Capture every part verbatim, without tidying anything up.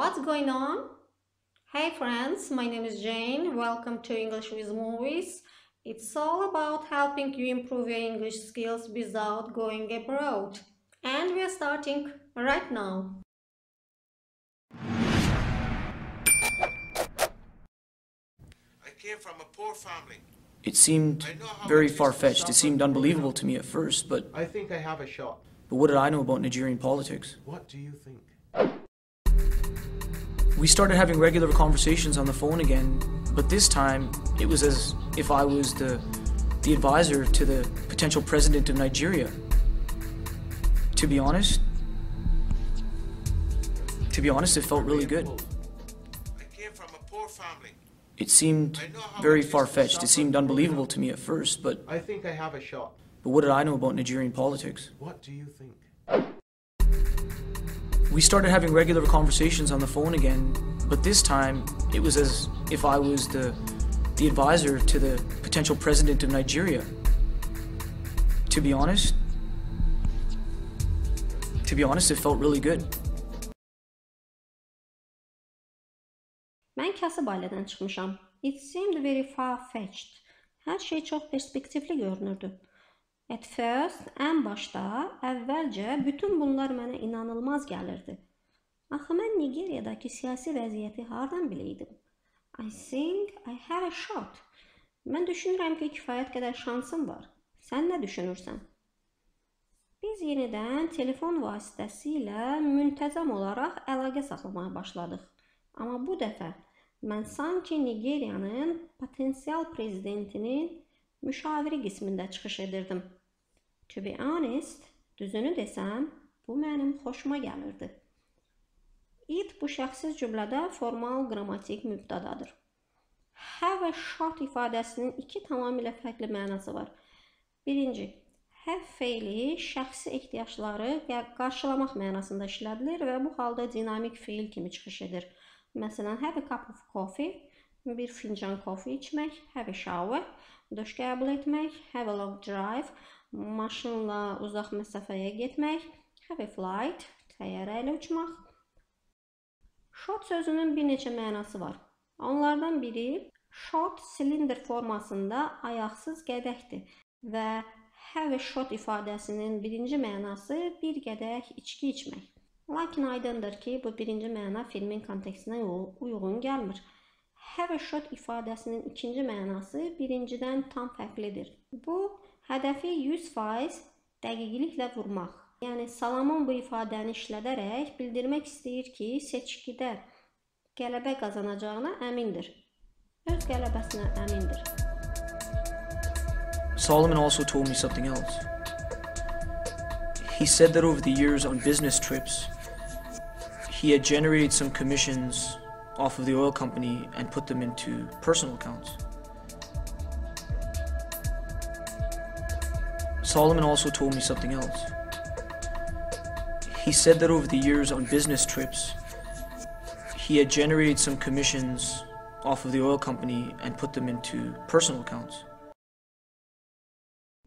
What's going on? Hey friends, my name is Jane. Welcome to English with Movies. It's all about helping you improve your English skills without going abroad. And we are starting right now. I came from a poor family. It seemed very far-fetched. It seemed unbelievable to me at first, but... I think I have a shot. But what did I know about Nigerian politics? What do you think? We started having regular conversations on the phone again, but this time it was as if I was the, the advisor to the potential president of Nigeria. To be honest, to be honest, it felt really good. I came from a poor family. It seemed very far-fetched. It seemed unbelievable to me at first, but... I think I have a shot. But what did I know about Nigerian politics? What do you think? We started having regular conversations on the phone again, but this time it was as if I was the, the advisor to the potential president of Nigeria. To be honest, to be honest, it felt really good. Ben kasabayladan çıkmışam. It seemed very far-fetched. Her şey çok perspektifli görünürdü. At first, en başda, əvvəlcə bütün bunlar mənə inanılmaz gəlirdi. Axı mən Nigeriyadakı siyasi vəziyyəti hardan biləydim? I think I have a shot. Mən düşünürəm ki, kifayət qədər şansım var. Sən nə düşünürsən? Biz yenidən telefon vasitəsilə müntəzəm olaraq əlaqə saxlamaya başladıq. Amma bu dəfə mən sanki Nigeriyanın potensial prezidentinin müşaviri qismində çıxış edirdim. To be honest, düzünü desəm, bu mənim xoşuma gəlirdi. It bu şəxsiz cümlədə formal qrammatik mübtədadır. Have a shot ifadəsinin iki tamamilə fərqli mənası var. Birinci, have feili şəxsi ehtiyacları və qarşılamaq mənasında işlədilir və bu halda dinamik feil kimi çıxış edir. Məsələn, have a cup of coffee, bir fincan kofe içmək, have a shower, duş qəbul etmək, have a long drive, maşınla uzaq məsafəyə getmək, have a flight, təyyarə ilə uçmaq. Shot sözünün bir neçə mənası var. Onlardan biri shot silindir formasında ayaqsız qədəhdir və have a shot ifadəsinin birinci mənası bir qədəh içki içmək. Lakin aydındır ki, bu birinci məna filmin kontekstinə uyğun gəlmir. Have a shot ifadəsinin ikinci mənası birincidən tam fərqlidir. Bu, hədəfi yüz faiz dəqiqliklə vurmaq. Yəni, Salomon bu ifadəni işlədərək bildirmək istəyir ki, seçkidə qələbə qazanacağına əmindir. Öz qələbəsinə əmindir. Solomon also told me something else. He said that over the years on business trips, he had generated some commissions off of the oil company and put them into personal accounts. Solomon also told me something else. He said that over the years on business trips, he had generated some commissions off of the oil company and put them into personal accounts.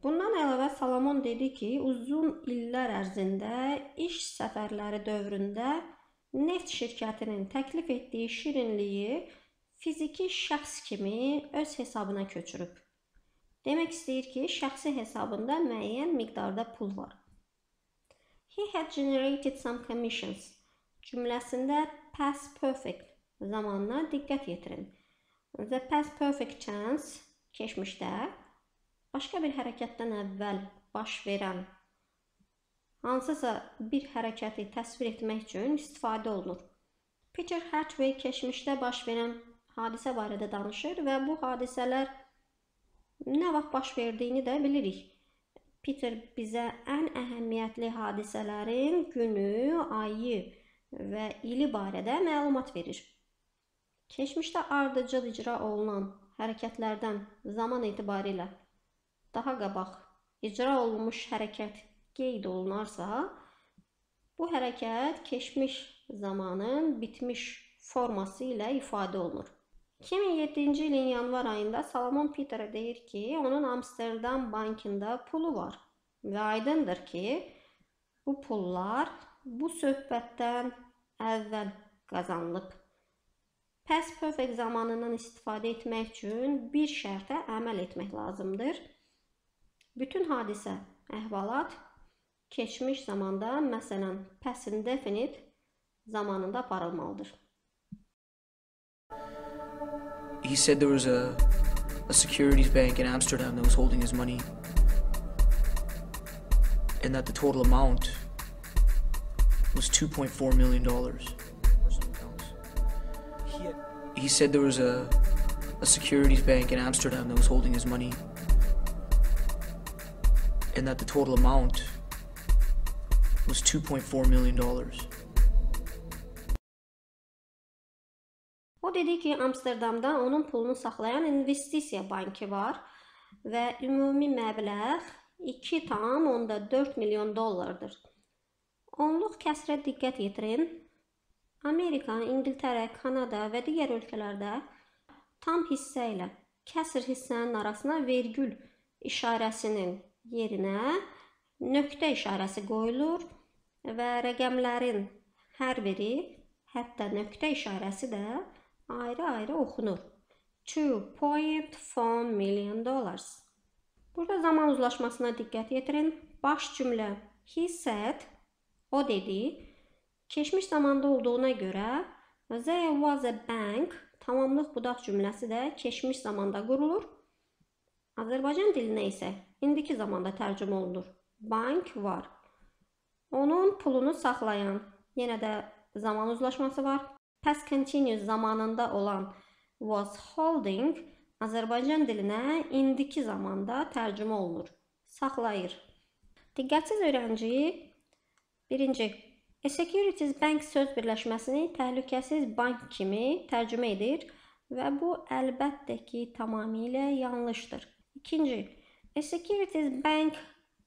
Bundan əlavə Solomon dedi ki, uzun illər ərzində iş səfərləri dövründə neft şirkətinin təklif etdiyi şirinliyi fiziki şəxs kimi öz hesabına köçürüb. Demək istəyir ki, şəxsi hesabında müəyyən miqdarda pul var. He had generated some commissions. Cümləsində past perfect zamanına diqqət yetirin. The past perfect tense keçmişdə başqa bir hərəkətdən əvvəl baş verən hansısa bir hərəkəti təsvir etmək üçün istifadə olunur. Peter Hathaway keçmişdə baş verən hadisə barədə danışır və bu hadisələr nə vaxt baş verdiyini də bilirik. Peter bizə ən əhəmiyyətli hadisələrin günü, ayı və ili barədə məlumat verir. Keçmişdə ardıcıl icra olunan hərəkətlərdən zaman etibarilə daha qabaq icra olunmuş hərəkət qeyd olunarsa, bu hərəkət keçmiş zamanın bitmiş forması ilə ifadə olunur. iki min yeddinci ilin yanvar ayında Solomon Peter'a deyir ki, onun Amsterdam bankında pulu var və aydındır ki, bu pullar bu söhbətdən əvvəl qazanılıb. Past perfect zamanından istifadə etmək üçün bir şərtə əməl etmək lazımdır. Bütün hadisə, əhvalat keçmiş zamanda, məsələn, past indefinite zamanında aparılmalıdır. He said there was a, a securities bank in Amsterdam that was holding his money, and that the total amount was two point four million dollars. He said there was a, a securities bank in Amsterdam that was holding his money, and that the total amount was two point four million dollars. O dedi ki, Amsterdamda onun pulunu saxlayan investisiya banki var və ümumi məbləğ iki tam onda dörd milyon dollardır. Onluq kəsrə diqqət yetirin. Amerika, İngiltərə, Kanada və digər ölkələrdə tam hissə ilə kəsr hissənin arasına vergül işarəsinin yerinə nöqtə işarəsi qoyulur və rəqəmlərin hər biri, hətta nöqtə işarəsi də ayrı-ayrı oxunur. two point four million dollars. Burada zaman uzlaşmasına diqqət yetirin. Baş cümlə he said, o dedi, keçmiş zamanda olduğuna görə there was a bank, tamamlıq budaq cümləsi də keçmiş zamanda qurulur. Azərbaycan dilinə isə indiki zamanda tərcümə olunur. Bank var. Onun pulunu saxlayan, yenə də zaman uzlaşması var. Past continuous zamanında olan was holding Azərbaycan dilinə indiki zamanda tərcümə olunur. Saxlayır. Diqqətsiz öyrənci birinci A Securities Bank söz birləşməsini təhlükəsiz bank kimi tərcümə edir və bu əlbəttə ki tamamilə yanlışdır. İkinci, A Securities Bank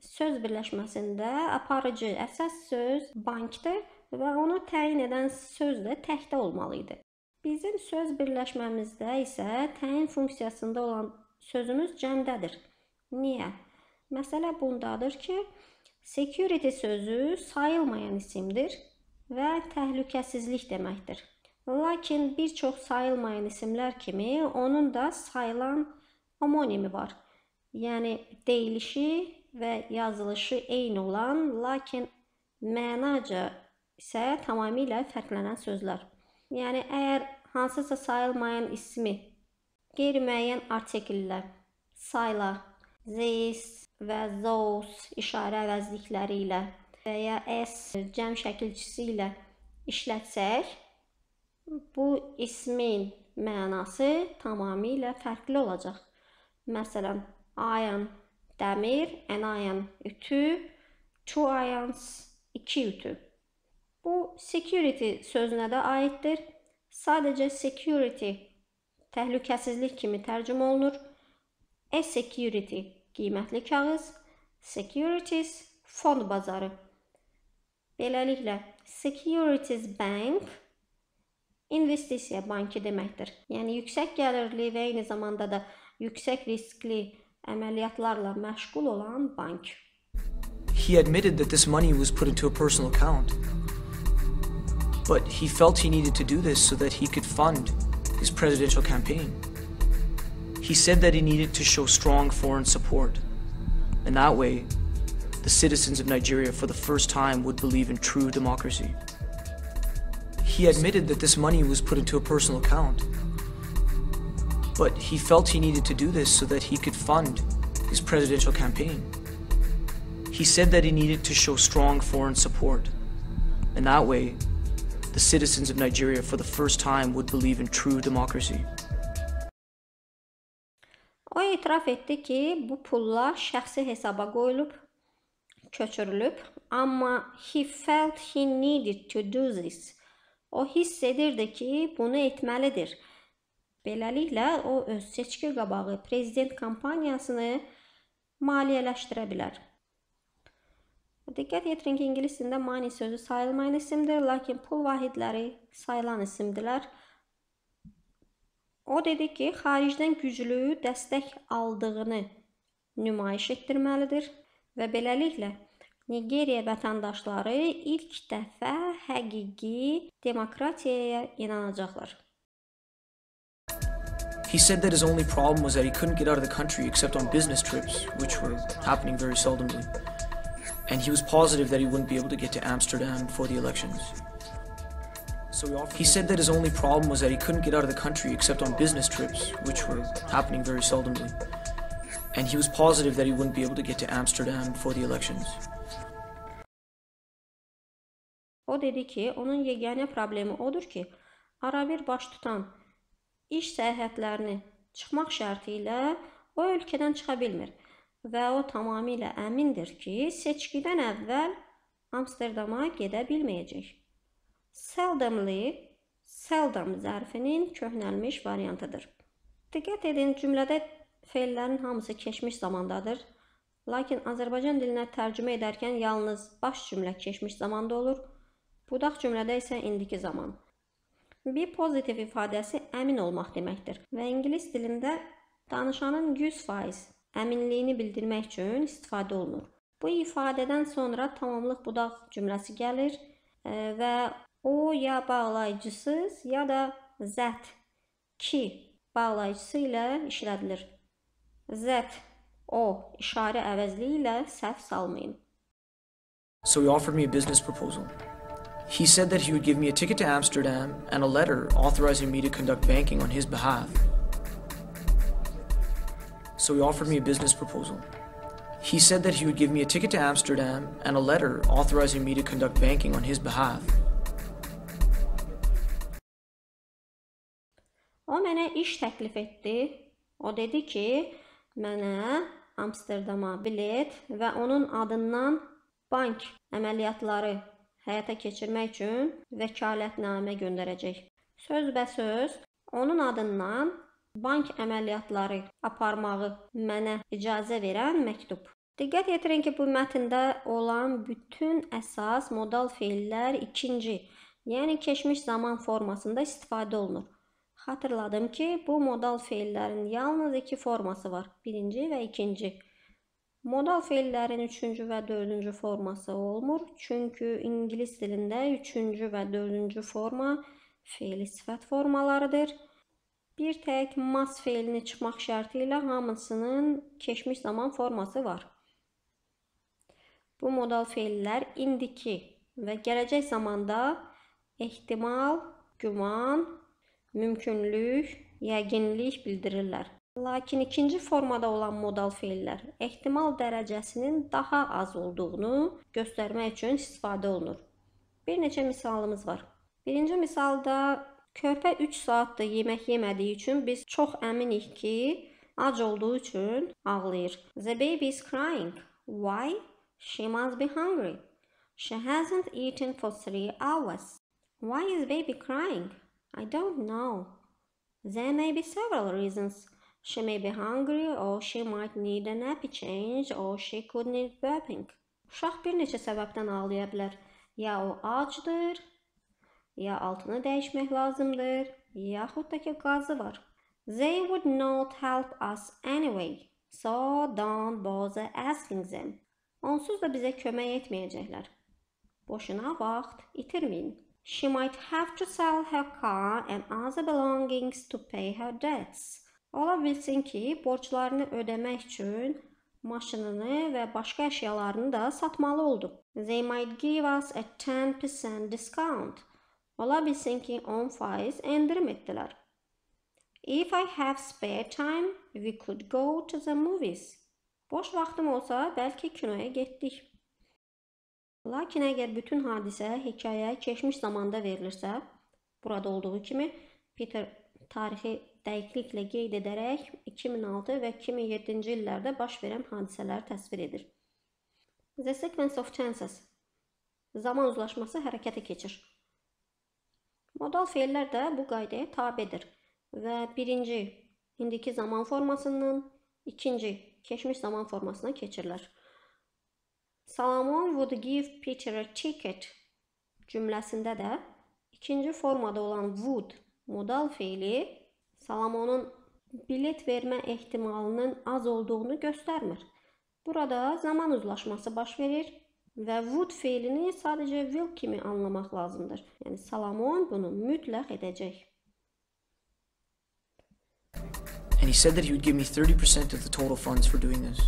söz birləşməsində aparıcı əsas söz bankdır və onu təyin edən söz də təkdə olmalı idi. Bizim söz birləşməmizdə isə təyin funksiyasında olan sözümüz cəmdədir. Niyə? Məsələ bundadır ki, security sözü sayılmayan isimdir və təhlükəsizlik deməkdir. Lakin bir çox sayılmayan isimlər kimi onun da sayılan homonimi var. Yəni, deyilişi və yazılışı eyni olan, lakin mənaca isə tamamilə fərqlənən sözlər. Yəni, əgər hansısa sayılmayan ismi, qeyri-müəyyən artikellər, saylar, this və those işarə əvəzlikləri ilə və ya s cəm şəkilçisi ilə işlətsək, bu ismin mənası tamamilə fərqli olacaq. Məsələn, iron dəmir, an iron ütü, two irons iki ütü. Bu, security sözünə də aiddir. Sadəcə security təhlükəsizlik kimi tərcümə olunur. A security qiymətli kağız, securities fond bazarı. Beləliklə, securities bank investisiya bankı deməkdir. Yəni, yüksək gəlirli və eyni zamanda da yüksək riskli əməliyyatlarla məşğul olan bank. He admitted that this money was put into a personal account. But he felt he needed to do this so that he could fund his presidential campaign. He said that he needed to show strong foreign support, and that way, the citizens of Nigeria for the first time would believe in true democracy. He admitted that this money was put into a personal account, but he felt he needed to do this so that he could fund his presidential campaign. He said that he needed to show strong foreign support, and that way, the citizens of Nigeria for the first time would believe in true democracy. O etiraf etdi ki, bu pullar şəxsi hesaba qoyulub, köçürülüb, amma he felt he needed to do this. O hiss edirdi ki, bunu etməlidir. Beləliklə, o öz seçki qabağı prezident kampaniyasını maliyyələşdirə bilər. Diqqət yetirin ki, ingilisində money sözü sayılmayan isimdir, lakin pul vahidləri sayılan isimdirlər. O dedi ki, xaricdən güclü dəstək aldığını nümayiş etdirməlidir və beləliklə Nigeriya vətəndaşları ilk dəfə həqiqi demokratiyaya inanacaqlar. He said that his only problem was that he couldn't get out of the country except on business trips, which were happening very seldomly. And he was positive that he wouldn't be able to get to Amsterdam before the elections. So he said that his only problem was that he couldn't get out of the country except on business trips, which were happening very seldomly. And he was positive that he wouldn't be able to get to Amsterdam before the elections. O dedi ki, onun yeganə problemi odur ki, ara bir baş tutan iş səyahətlərini çıxmaq şərti ilə o ölkədən çıxa bilmir və o tamamilə əmindir ki, seçkidən əvvəl Amsterdama gedə bilməyəcək. Seldomly, seldom zərfinin köhnəlmiş variantıdır. Diqqət edin, cümlədə feillərin hamısı keçmiş zamandadır. Lakin Azərbaycan dilinə tərcümə edərkən yalnız baş cümlə keçmiş zamanda olur. Budaq cümlədə isə indiki zaman. Be pozitiv ifadəsi əmin olmaq deməkdir və ingilis dilində danışanın yüz faiz əminliyini bildirmək üçün istifadə olunur. Bu ifadədən sonra tamamlıq budaq cümləsi gəlir və o ya bağlayıcısız ya da zət ki bağlayıcısı ilə işlədilir. Zət o işarə əvəzliyi ilə səhv salmayın. So he offered me a business proposal. He said that he would give me a ticket to Amsterdam and a letter authorizing me to conduct banking on his behalf. So he offered me a business proposal. He said that he would give me a ticket to Amsterdam and a letter authorizing me to conduct banking on his behalf. O mənə iş təklif etdi. O dedi ki, mənə Amsterdama bilet və onun adından bank əməliyyatları həyata keçirmək üçün vəkalətnamə göndərəcək. Söz bə söz, onun adından bank əməliyyatları aparmağı mənə icazə verən məktub. Diqqət yetirin ki, bu mətində olan bütün əsas modal feillər ikinci, yəni keçmiş zaman formasında istifadə olunur. Xatırladım ki, bu modal feillərin yalnız iki forması var, birinci və ikinci. Modal feillərin üçüncü və dördüncü forması olmur, çünki ingilis dilində üçüncü və dördüncü forma feili sifət formalarıdır. Bir tək mas feilini çıxmaq şərti ilə hamısının keçmiş zaman forması var. Bu modal feillər indiki və gələcək zamanda ehtimal, güman, mümkünlük, yəqinlik bildirirlər. Lakin ikinci formada olan modal feillər ehtimal dərəcəsinin daha az olduğunu göstərmək üçün istifadə olunur. Bir neçə misalımız var. Birinci misalda körpə üç saatdır yemək yemədiyi üçün biz çox əminik ki, ac olduğu üçün ağlayır. The baby is crying. Why? She must be hungry. She hasn't eaten for three hours. Why is baby crying? I don't know. There may be several reasons. She may be hungry, or she might need a nappy change, or she could need burping. Uşaq bir neçə səbəbdən ağlaya bilər. Ya o acdır, ya altını dəyişmək lazımdır, yaxud da ki qazı var. They would not help us anyway, so don't bother asking them. Onsuz da bizə kömək etməyəcəklər. Boşuna vaxt itirməyin. She might have to sell her car and other belongings to pay her debts. Ola bilsin ki, borclarını ödəmək üçün maşınını və başqa əşyalarını da satmalı oldu. They might give us a ten percent discount. Ola bilsin ki, on faiz endirim etdilər. If I have spare time, we could go to the movies. Boş vaxtım olsa, bəlkə kinoya getdik. Lakin əgər bütün hadisə, hekayə keçmiş zamanda verilirsə, burada olduğu kimi Peter tarixi dəqiqliklə qeyd edərək iki min altı və iki min yeddinci illərdə baş verən hadisələri təsvir edir. The sequence of chances. Zaman uzlaşması hərəkətə keçir. Modal feillər də bu qaydaya tabedir və birinci indiki zaman formasından ikinci keçmiş zaman formasına keçirlər. Salomon would give Peter a ticket cümləsində də ikinci formada olan would modal feili Salamonun bilet vermə ehtimalının az olduğunu göstərmir. Burada zaman uzlaşması baş verir Və would feilini sadəcə will kimi anlamaq lazımdır. Yəni, Salomon bunu mütləq edəcək. And he said that he would give me thirty percent of the total funds for doing this.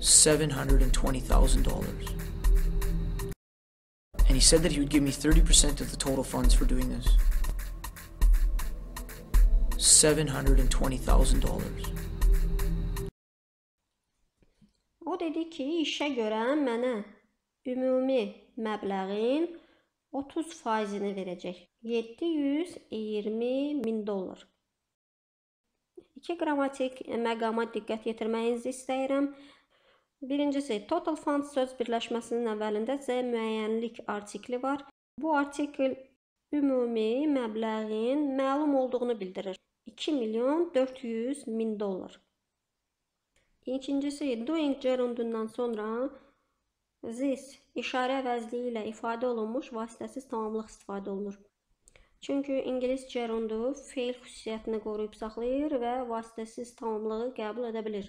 seven hundred twenty thousand dollars. And he said that he would give me thirty percent of the total funds for doing this. seven hundred twenty thousand dollars. O dedi ki, işə görə mənə ümumi məbləğin otuz faizini verəcək. yeddi yüz iyirmi min dollar. İki qrammatik məqama diqqət yetirməyinizi istəyirəm. Birincisi, total funds söz birləşməsinin əvvəlində Z müəyyənlik artikli var. Bu artikl ümumi məbləğin məlum olduğunu bildirir. iki milyon dörd yüz min dollar. İkincisi, doing gerundundan sonra this işarə əvəzliyi ilə ifadə olunmuş vasitəsiz tamamlıq istifadə olunur. Çünki ingilis gerundu feil xüsusiyyətini qoruyub saxlayır və vasitəsiz tamamlığı qəbul edə bilir.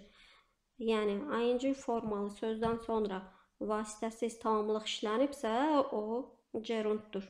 Yəni, ing formalı sözdən sonra vasitəsiz tamamlıq işlənibsə, o gerunddur.